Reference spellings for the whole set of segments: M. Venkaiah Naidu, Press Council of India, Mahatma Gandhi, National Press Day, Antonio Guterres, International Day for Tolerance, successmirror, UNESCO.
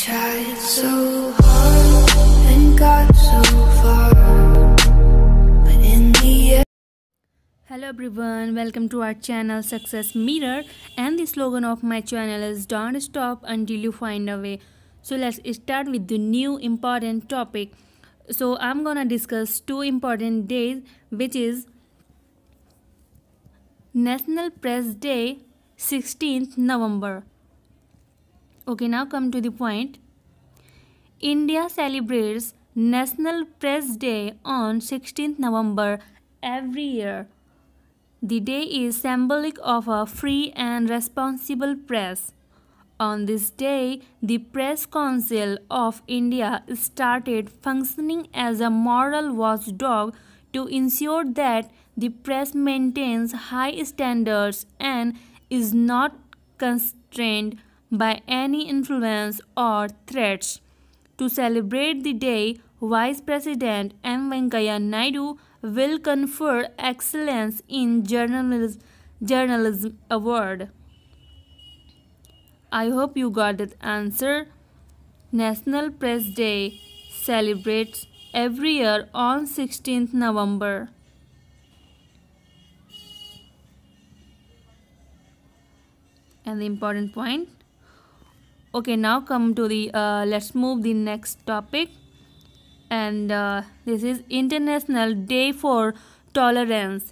tried so hard and got so far, but in the end. Hello everyone, welcome to our channel Success Mirror, and the slogan of my channel is "Don't stop until you find a way." So let's start with the new important topic. So I'm gonna discuss two important days, which is National Press Day, 16th November. Okay, now come to the point. India celebrates National Press Day on 16th November every year. The day is symbolic of a free and responsible press. On this day, the Press Council of India started functioning as a moral watchdog to ensure that the press maintains high standards and is not constrained by any influence or threats. To celebrate the day, Vice President M. Venkaiah Naidu will confer Excellence in Journalism Award. I hope you got that answer. National Press Day celebrates every year on 16th November. And the important point. Okay, now come to the let's move the next topic, and this is International Day for Tolerance,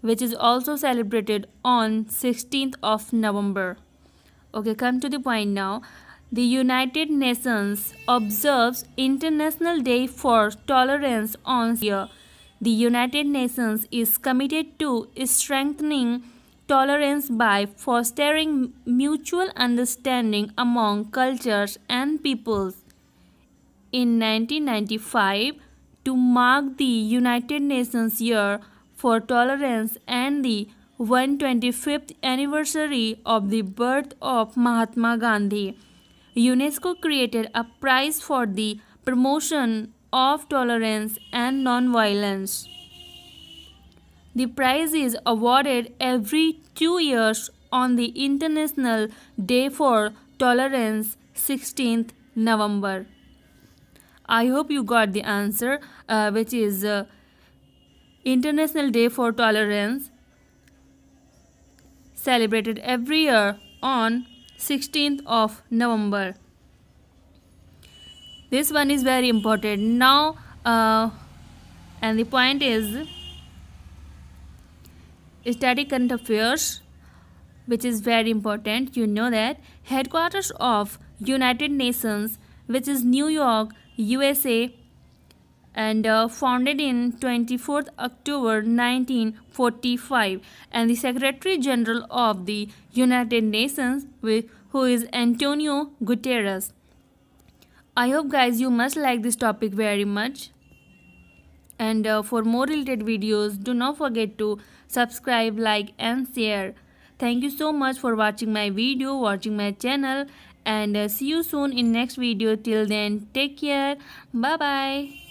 which is also celebrated on 16th of November. Okay, come to the point now. The United Nations observes International Day for Tolerance on this year. The United Nations is committed to strengthening tolerance by fostering mutual understanding among cultures and peoples. In 1995, to mark the United Nations Year for Tolerance and the 125th anniversary of the birth of Mahatma Gandhi, UNESCO created a prize for the promotion of tolerance and non-violence. The prize is awarded every 2 years on the International Day for Tolerance, 16th November. I hope you got the answer, which is International Day for Tolerance, celebrated every year on 16th of November. This one is very important. Now, and the point is Study Current Affairs, which is very important. You know that headquarters of United Nations, which is New York, USA, and founded in 24th October 1945, and the Secretary General of the United Nations, who is Antonio Guterres. I hope guys you must like this topic very much. And for more related videos, do not forget to subscribe, like and share. Thank you so much for watching my video, watching my channel, and see you soon in next video. Till then, take care. Bye bye.